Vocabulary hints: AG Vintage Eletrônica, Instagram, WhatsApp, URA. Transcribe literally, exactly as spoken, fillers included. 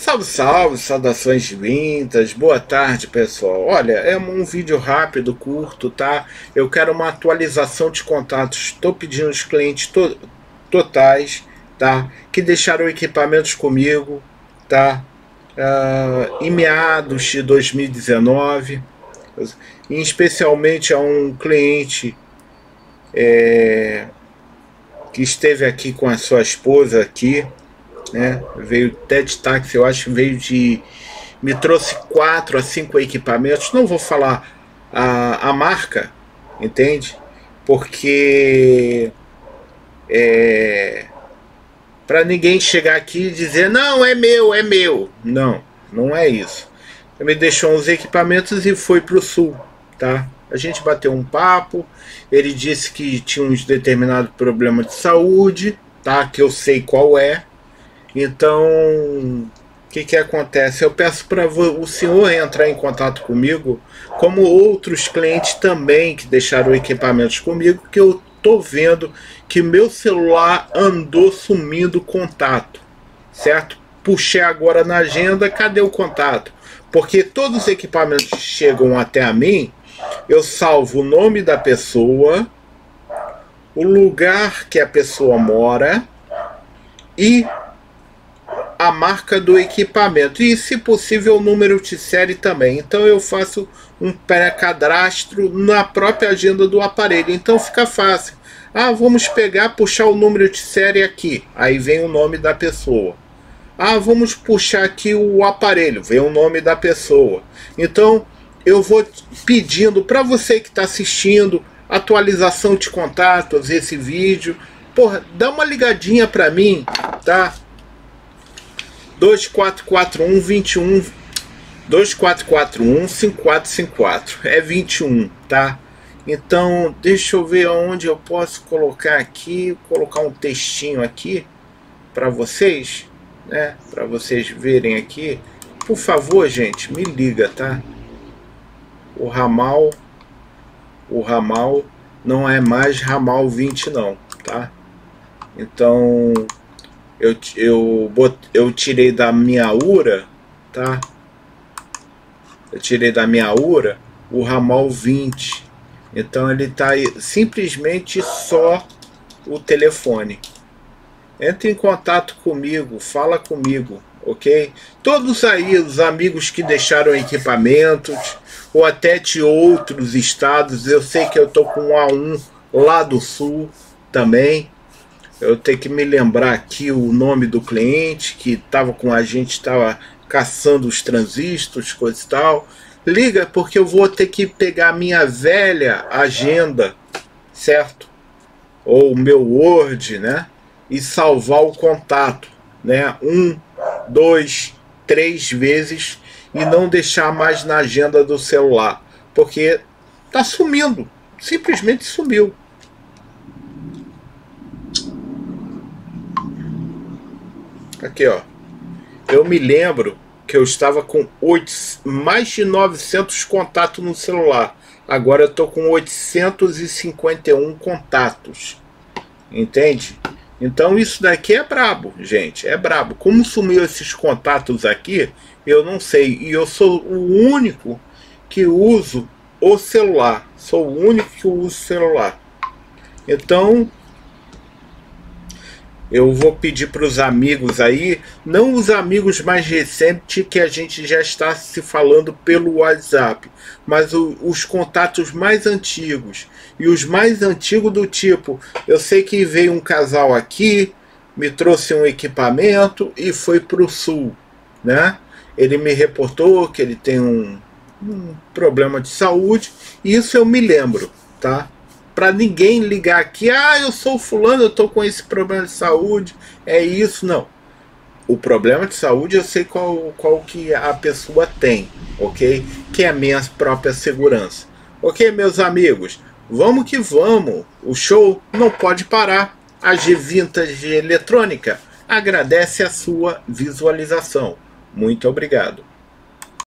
Salve, salve, saudações vintage, boa tarde pessoal. Olha, é um vídeo rápido, curto, tá? Eu quero uma atualização de contatos, estou pedindo os clientes to totais, tá? Que deixaram equipamentos comigo, tá? Uh, em meados de dois mil e dezenove, e especialmente a um cliente é, que esteve aqui com a sua esposa aqui, né? Veio até de táxi, eu acho, veio de... me trouxe quatro a cinco equipamentos, não vou falar a, a marca, entende? Porque é, para ninguém chegar aqui e dizer, não, é meu, é meu. Não, não é isso. Ele me deixou uns equipamentos e foi para o sul, tá? A gente bateu um papo, ele disse que tinha uns determinados problemas de saúde, tá? Que eu sei qual é. Então, o que que acontece? Eu peço para o senhor entrar em contato comigo, como outros clientes também que deixaram equipamentos comigo, que eu tô vendo que meu celular andou sumindo contato, certo? Puxei agora na agenda, cadê o contato? Porque todos os equipamentos que chegam até a mim, eu salvo o nome da pessoa, o lugar que a pessoa mora e a marca do equipamento e, se possível, o número de série também. Então eu faço um pré-cadastro na própria agenda do aparelho, então fica fácil. Ah, vamos pegar, puxar o número de série aqui, aí vem o nome da pessoa. Ah, vamos puxar aqui o aparelho, vem o nome da pessoa. Então eu vou pedindo para você que está assistindo atualização de contatos, esse vídeo, porra, dá uma ligadinha para mim, tá? dois quatro quatro um, vinte e um, dois quatro quatro um, cinco quatro cinco quatro, é vinte e um, tá? Então deixa eu ver aonde eu posso colocar aqui, colocar um textinho aqui para vocês, né? Para vocês verem aqui. Por favor, gente, me liga, tá? O ramal, o ramal não é mais ramal vinte não, tá? Então Eu, eu, eu tirei da minha U R A, tá? Eu tirei da minha U R A o ramal vinte. Então ele tá aí, simplesmente só o telefone. Entre em contato comigo, fala comigo, ok? Todos aí, os amigos que deixaram equipamentos, ou até de outros estados. Eu sei que eu tô com um A um lá do sul também. Eu tenho que me lembrar aqui o nome do cliente que estava com a gente, estava caçando os transistores, coisa e tal. Liga, porque eu vou ter que pegar a minha velha agenda, certo? Ou o meu Word, né? E salvar o contato, né? Um, dois, três vezes e não deixar mais na agenda do celular. Porque tá sumindo, simplesmente sumiu. Aqui, ó, eu me lembro que eu estava com oito, mais de novecentos contatos no celular. Agora eu tô com oitocentos e cinquenta e um contatos, entende? Então isso daqui é brabo, gente, é brabo. Como sumiu esses contatos aqui, eu não sei. E eu sou o único que uso o celular, sou o único que uso o celular. Então eu vou pedir para os amigos aí, não os amigos mais recentes que a gente já está se falando pelo WhatsApp, mas o, os contatos mais antigos. E os mais antigos do tipo, eu sei que veio um casal aqui, me trouxe um equipamento e foi para o sul, né? Ele me reportou que ele tem um, um problema de saúde, e isso eu me lembro, tá? Para ninguém ligar aqui, ah, eu sou fulano, eu estou com esse problema de saúde, é isso, não. O problema de saúde eu sei qual, qual que a pessoa tem, ok? Que é a minha própria segurança. Ok, meus amigos? Vamos que vamos, o show não pode parar. A A G Vintage Eletrônica agradece a sua visualização. Muito obrigado.